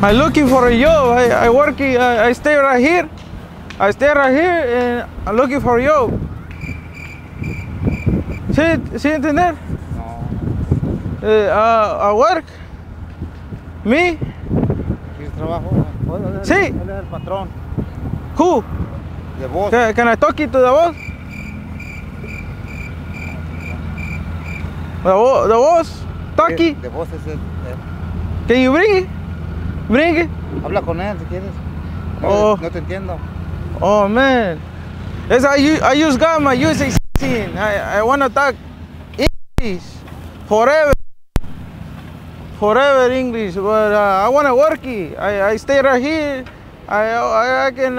I'm looking for a job. I work. I stay right here. I stay right here, and I'm looking for a job. ¿Sí entender? No. A work. Me. ¿Quieres trabajo? Sí. Él es el patrón. Who? The boss. Can I talk to the boss? The boss. Talkie. The boss is it. Can you bring it? Brinque. Habla con él si quieres. Oh. No te entiendo. Oh man. Yes, I use Gamma, use 16. I wanna talk English forever. Forever English, but I wanna work here. I stay right here. I can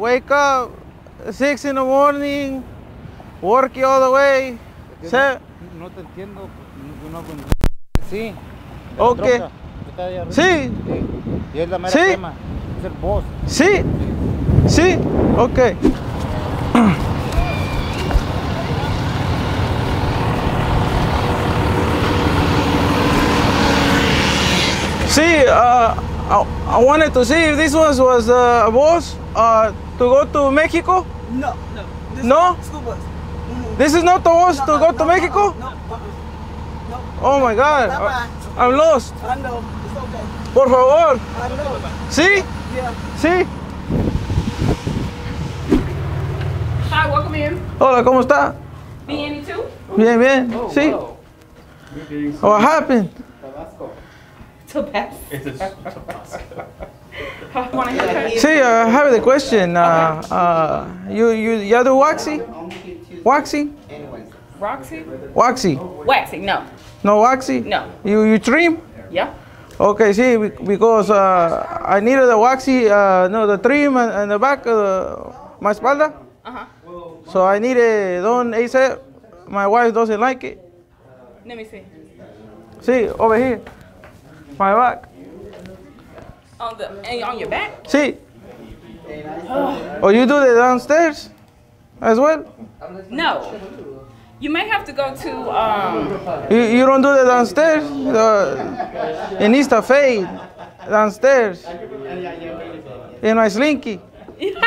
wake up 6 in the morning, work all the way. No te entiendo. Sí. Okay. Sí. Y es la mera crema. Es el boss. Sí. Sí. Ok. Sí. I wanted to see if this was a boss to go to Mexico. No. No. No. School bus. This is not the boss to go to Mexico. No. Oh my God. I'm lost. I know. Okay. Por favor. ¿Sí? Yeah. ¿Sí? Hi, welcome in. Hola, ¿cómo está? Bien, ¿y tú? Bien, bien. Oh, sí. Wow. What happened? Tabasco. Tabasco. It's a Tabasco. Sí, I have the question. You do waxing? Waxing? Roxy? Waxy. Waxy, no. No waxy? No. You trim? Yeah. Okay, see, because I needed the waxy, no, the trim and the back of my espalda. So I needed Don ASAP. My wife doesn't like it. Let me see. See, over here. My back. On your back? See. Oh, you do the downstairs as well? No. You may have to go to. You don't do the downstairs? Inista fade downstairs. In my slinky. No.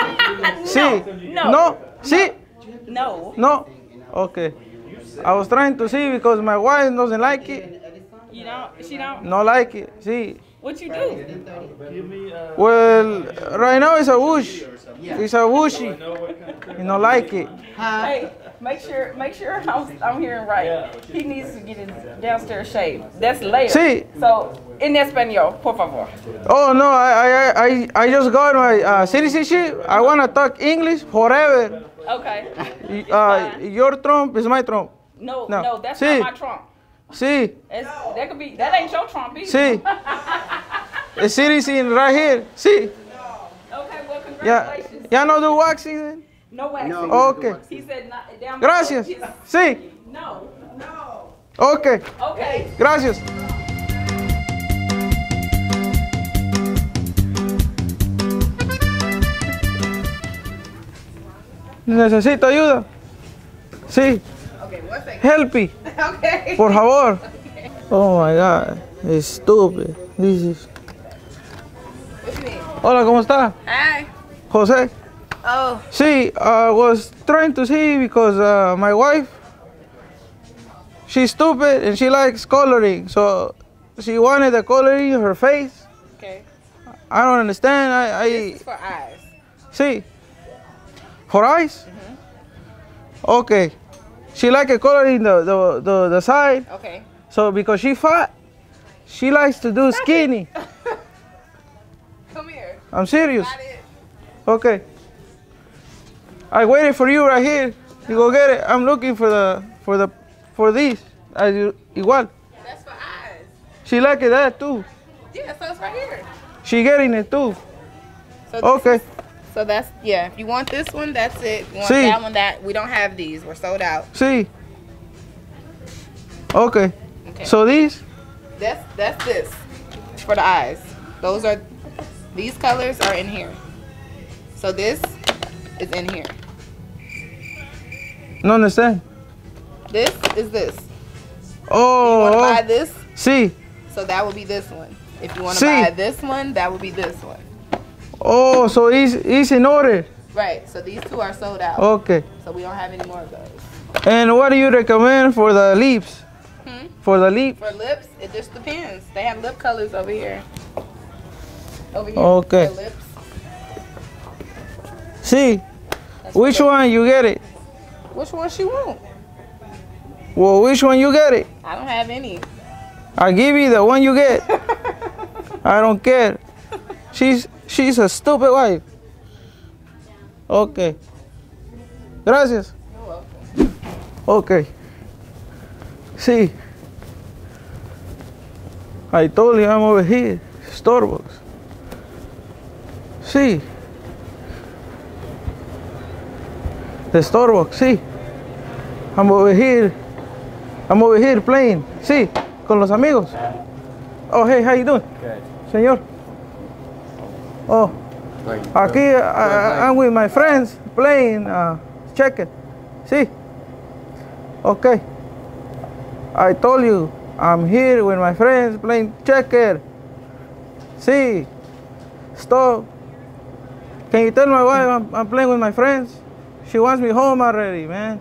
Sí. No. No. Sí. No. No. Okay. I was trying to see because my wife doesn't like it. You don't. She don't. No like it. See. What you do? Well, right now it's a whoosh. Yeah. It's a whooshy. You don't like it. Hey. Make sure I'm hearing right. He needs to get his downstairs shave. That's later. Sí. So, en español, por favor. Oh no, I just got my citizenship. I wanna talk English forever. Okay. Your trump is my trump. No, that's not my trump. Sí. That ain't your trump either. Sí. The citizen right here. Sí. Okay, well congratulations. Y'all know the waxing then? No waxing. No, okay. He said not, down gracias. Below, sí. No. No. Okay. Okay. Gracias. Necesito ayuda. Sí. Okay, one second. Help me. Okay. Por favor. Okay. Oh my God. It's stupid. This is. What you mean? Hola, ¿cómo está? Hi. José. Oh. Sí, I was trying to see because my wife, she's stupid and she likes coloring. So she wanted the coloring in her face. Okay. I don't understand. This is for eyes. Sí. For eyes? Mm-hmm. Okay. She likes coloring the side. Okay. So because she fat, she likes to do skinny. Come here. I'm serious. Okay. I waited for you right here. You go get it. I'm looking for this. Igual. That's for eyes. She likes that too. Yeah, so it's right here. She getting it too. So okay. So that's yeah. If you want this one, that's it. You want that one? That we don't have these. We're sold out. See. Okay. So these. That's this for the eyes. Those are These colors are in here. So this is in here. No understand. This is this. Oh. You want to buy this? Sí. So that will be this one. If you want to buy this one, that will be this one. Oh, so it's in order. Right. So these two are sold out. Okay. So we don't have any more of those. And what do you recommend for the lips? Hmm? For the lips? For lips, it just depends. They have lip colors over here. Over here. Okay. For lips. Sí. Which one you get it? Which one she want? Well, which one you get it? I don't have any. I give you the one you get. I don't care. She's a stupid wife. Okay. Gracias. You're welcome. Okay. See. I told you I'm over here. Starbucks. See. The Starbucks, see. I'm over here playing, see, con los amigos. Oh, hey, how you doing? Good. Señor. Oh, aquí, I'm with my friends playing, check it, see. Okay. I told you, I'm here with my friends playing checker. See. Stop. Can you tell my wife I'm playing with my friends? She wants me home already, man.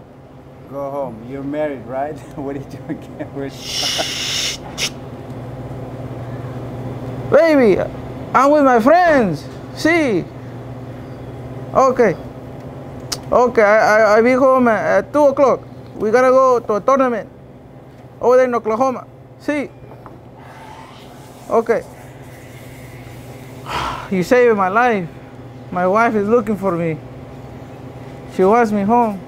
Go home. You're married, right? What are you doing? Baby, I'm with my friends. See? Okay. Okay, I'll be home at 2 o'clock. We gotta go to a tournament over there in Oklahoma. See? Okay. You saved my life. My wife is looking for me. She wants me home.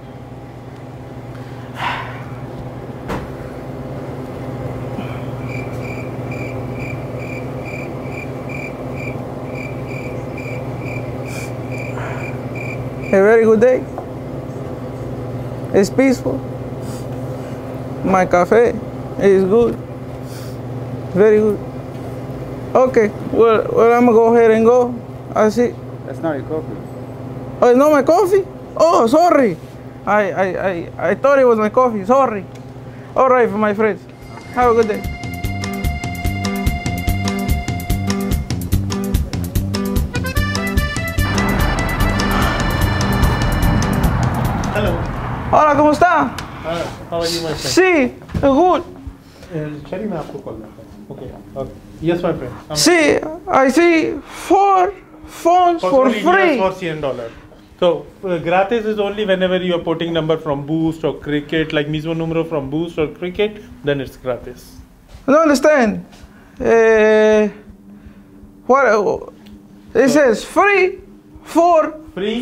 A very good day. It's peaceful. My cafe is good. Very good. Okay, well I'm gonna go ahead and go. I see. That's not your coffee. Oh, it's not my coffee? Oh, sorry. I thought it was my coffee. Sorry. All right, my friends. Have a good day. Hello. Hola, ¿cómo está? How are you, my friend? Sí, good. Sharing my phone. Okay. Okay. Yes, my friend. Sí, I see 4 phones for free. For $100. So, gratis is only whenever you are putting number from Boost or Cricket, like mismo número from Boost or Cricket, then it's gratis. I don't understand. It says free for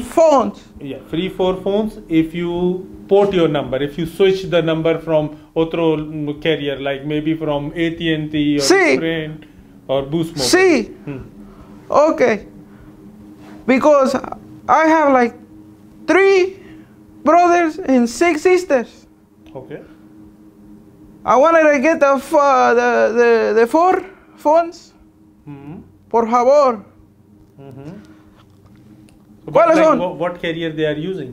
phones. Yeah, free for phones if you port your number, if you switch the number from otro carrier, like maybe from AT&T or Sprint or Boost Mobile. See? Okay. Because I have like 3 brothers and 6 sisters. Okay. I wanted to get the 4 phones. Mm-hmm. Por favor. Mm-hmm. So ¿cuáles son? What carrier they are using?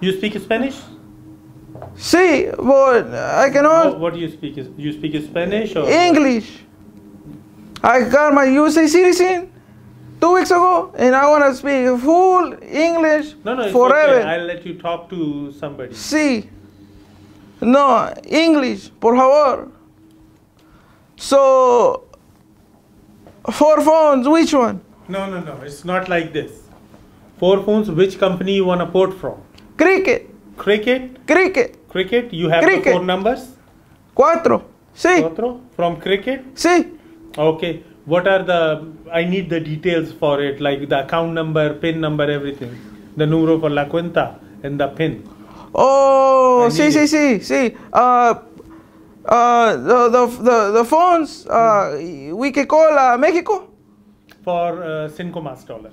You speak Spanish? Sí, but I cannot. What do you speak? You speak Spanish or English? I got my USA citizen 2 weeks ago, and I want to speak full English forever. Okay. I'll let you talk to somebody. Sí. No, English, por favor. So, 4 phones, which one? No, it's not like this. 4 phones, which company you want to port from? Cricket. Cricket? Cricket. Cricket, you have the 4 numbers? 4. Sí. 4 from Cricket? Sí. Okay. What are the, I need the details for it, like the account number, PIN number, everything. The número por la cuenta and the PIN. Oh, sí. The phones, we can call Mexico? For $5 más.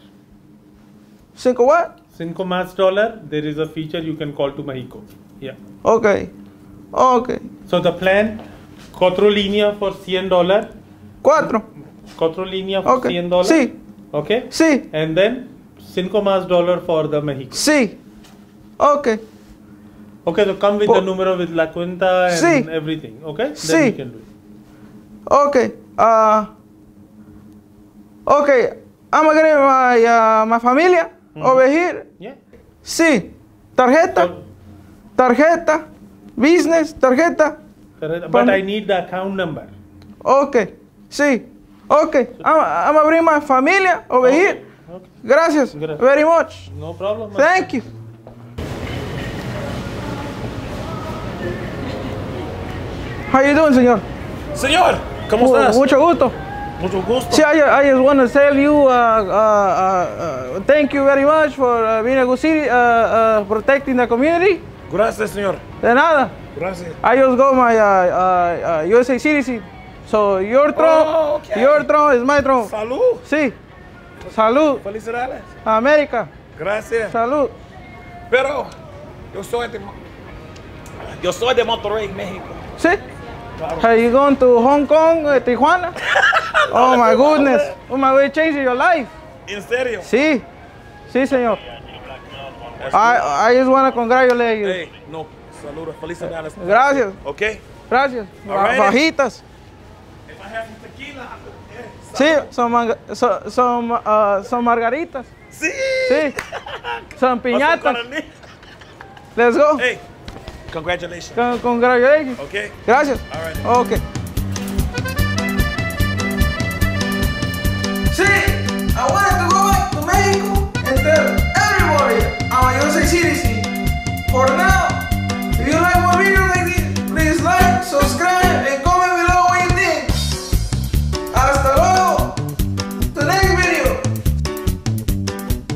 ¿Cinco what? $5 más. There is a feature you can call to Mexico. Yeah. Okay. Okay. So the plan, 4 líneas for $100. 4. Scottrolinea for $10. Sí. Okay. Sí. And then Cinco más dollar for the Mexico. Sí. Okay. Okay, so come with the numero with la cuenta and everything. Okay. Sí. Then we can do it. Okay. Okay. I'm agreeing my my familia over here. Yeah. Sí. Tarjeta. Tarjeta. Business. Tarjeta. But I need the account number. Okay. Sí. Okay. I'm bringing my familia over here. Okay. Gracias. Very much. No problem. Thank you. How you doing, señor? Señor, ¿cómo estás? Mucho gusto. Mucho gusto. Sí, I just want to tell you, thank you very much for being a good city, protecting the community. Gracias, señor. De nada. Gracias. I just got my USA citizen. So your throne, your throne is my throne. Salud. Sí. Salud. Felicidades. América. Gracias. Salud. Pero yo soy de Monterrey, México. Sí. Claro. Are you going to Hong Kong, Tijuana? No, oh my goodness. Oh my way, changing your life. ¿En serio? Sí. Sí, señor. I just want to congratulate you. Hey, no. Saludos. Felicidades. Gracias. Okay. Gracias. Bajitas. If I have tequila, I could, yeah, sí, some margaritas. Sí. Sí. Some piñatas. Let's go. Hey, congratulations. Congratulations. Okay. Gracias. All right. Okay. Sí, I want to